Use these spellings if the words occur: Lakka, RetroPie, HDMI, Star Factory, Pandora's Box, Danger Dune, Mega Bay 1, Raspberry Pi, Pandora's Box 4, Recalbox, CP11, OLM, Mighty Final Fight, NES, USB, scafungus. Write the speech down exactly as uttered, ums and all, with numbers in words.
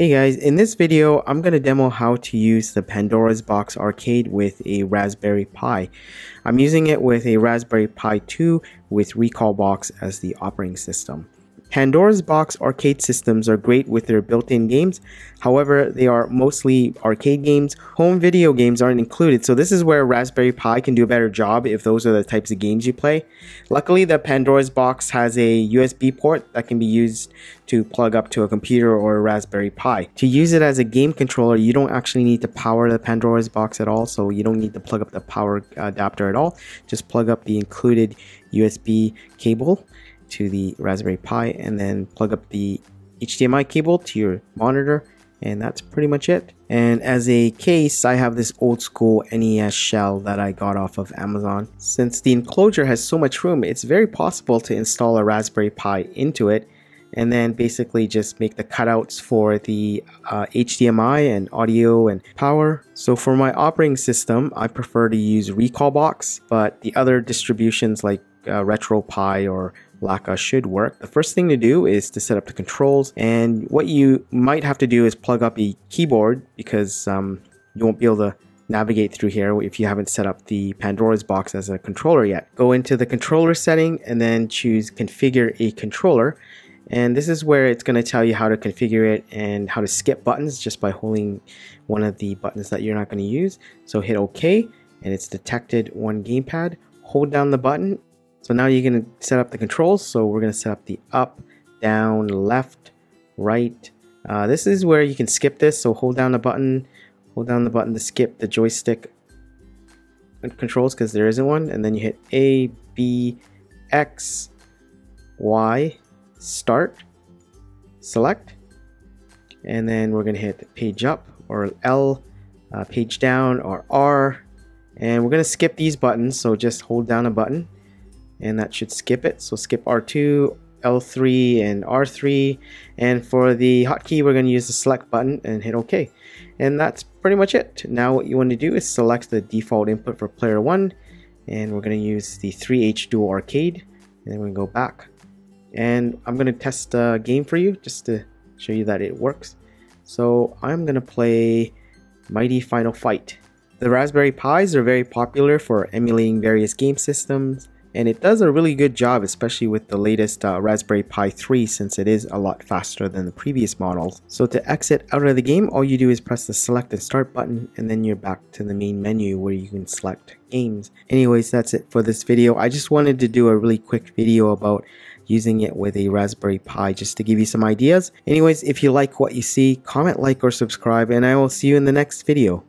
Hey guys, in this video I'm going to demo how to use the Pandora's Box arcade with a Raspberry Pi. I'm using it with a Raspberry Pi two with Recalbox as the operating system. Pandora's Box arcade systems are great with their built-in games, however they are mostly arcade games. Home video games aren't included, so this is where Raspberry Pi can do a better job if those are the types of games you play. Luckily, the Pandora's Box has a U S B port that can be used to plug up to a computer or a Raspberry Pi. To use it as a game controller, you don't actually need to power the Pandora's Box at all, so you don't need to plug up the power adapter at all. Just plug up the included U S B cable to the Raspberry Pi and then plug up the H D M I cable to your monitor, and that's pretty much it. And as a case, I have this old school N E S shell that I got off of Amazon. Since the enclosure has so much room, it's very possible to install a Raspberry Pi into it and then basically just make the cutouts for the uh, H D M I and audio and power. So for my operating system, I prefer to use Recalbox, but the other distributions like uh, RetroPie or Lakka should work. The first thing to do is to set up the controls, and what you might have to do is plug up a keyboard because um, you won't be able to navigate through here if you haven't set up the Pandora's Box as a controller yet. Go into the controller setting and then choose configure a controller, and this is where it's going to tell you how to configure it and how to skip buttons just by holding one of the buttons that you're not going to use. So hit OK and it's detected one gamepad. Hold down the button. So now you can set up the controls. So we're going to set up the up, down, left, right. Uh, this is where you can skip this. So hold down the button, hold down the button to skip the joystick controls because there isn't one. And then you hit A, B, X, Y, start, select. And then we're going to hit page up or L, uh, page down or R. And we're going to skip these buttons. So just hold down a button, and that should skip it. So skip R two, L three, and R three. And for the hotkey, we're going to use the select button and hit OK. And that's pretty much it. Now what you want to do is select the default input for player one. And we're going to use the three H Dual Arcade. And then we're going to go back. And I'm going to test a game for you just to show you that it works. So I'm going to play Mighty Final Fight. The Raspberry Pis are very popular for emulating various game systems, and it does a really good job, especially with the latest uh, Raspberry Pi three, since it is a lot faster than the previous models. So to exit out of the game, all you do is press the select and start button, and then you're back to the main menu where you can select games. Anyways, that's it for this video. I just wanted to do a really quick video about using it with a Raspberry Pi just to give you some ideas. Anyways, if you like what you see, comment, like, or subscribe, and I will see you in the next video.